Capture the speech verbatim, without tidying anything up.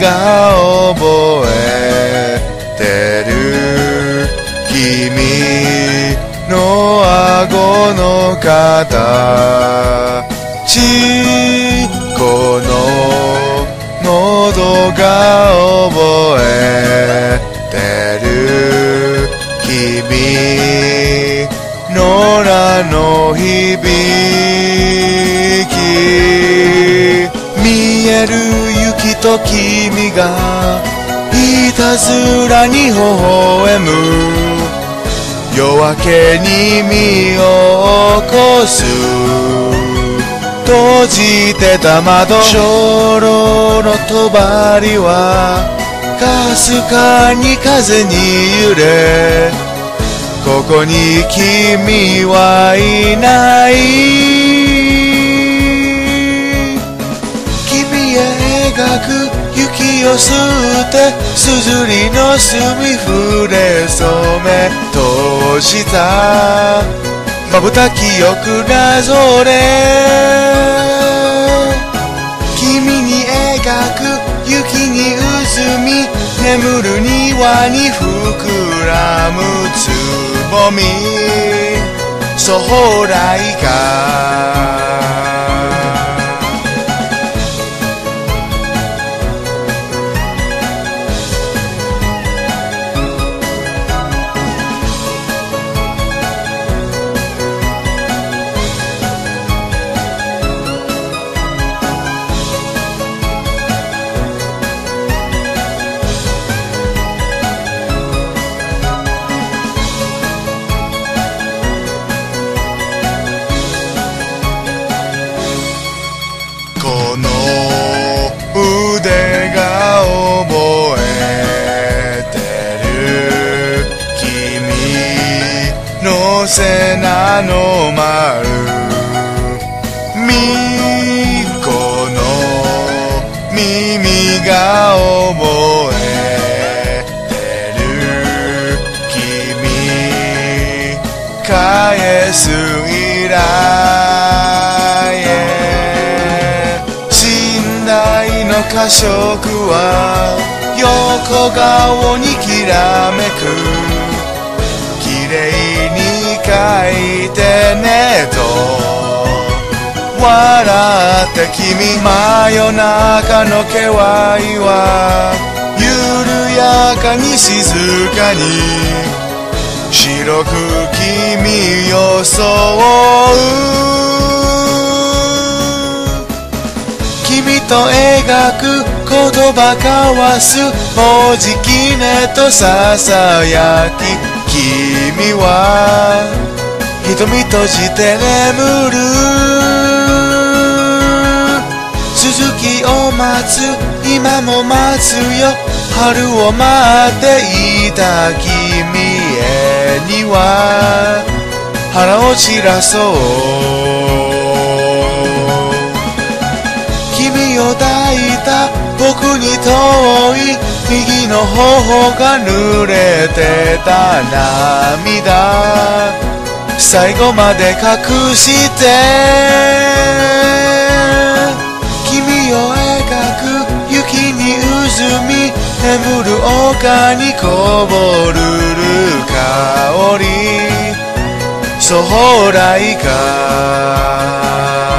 が覚えてる君の顎の形、この喉が覚えてる君の名の響き、見える雪と君がいたずらに微笑む、夜明けに身を起こす、閉じてた窓、鐘楼のとばりはかすかに風に揺れ、ここに君はいない、君描く息を吸って硯の墨筆染め、閉じたまぶた記憶なぞれ、君に描く雪にうずみ、眠る庭に膨らむつぼみ、そほらいか背中の丸み、この耳が覚えてる君、返す以来へ、信頼の過食は横顔にきらめく、綺麗に書いてねと笑って君、真夜中の気配は緩やかに静かに白く君装う、君と描く言葉交わす、もうじきねとささやき、君は瞳閉じて眠る、続きを待つ、今も待つよ、春を待っていた君へには腹を散らそう、君を抱いた僕に遠い右の頬が濡れてた涙、最後まで隠して、君を描く雪にうずみ、眠る丘にこぼるる香り、そほらいか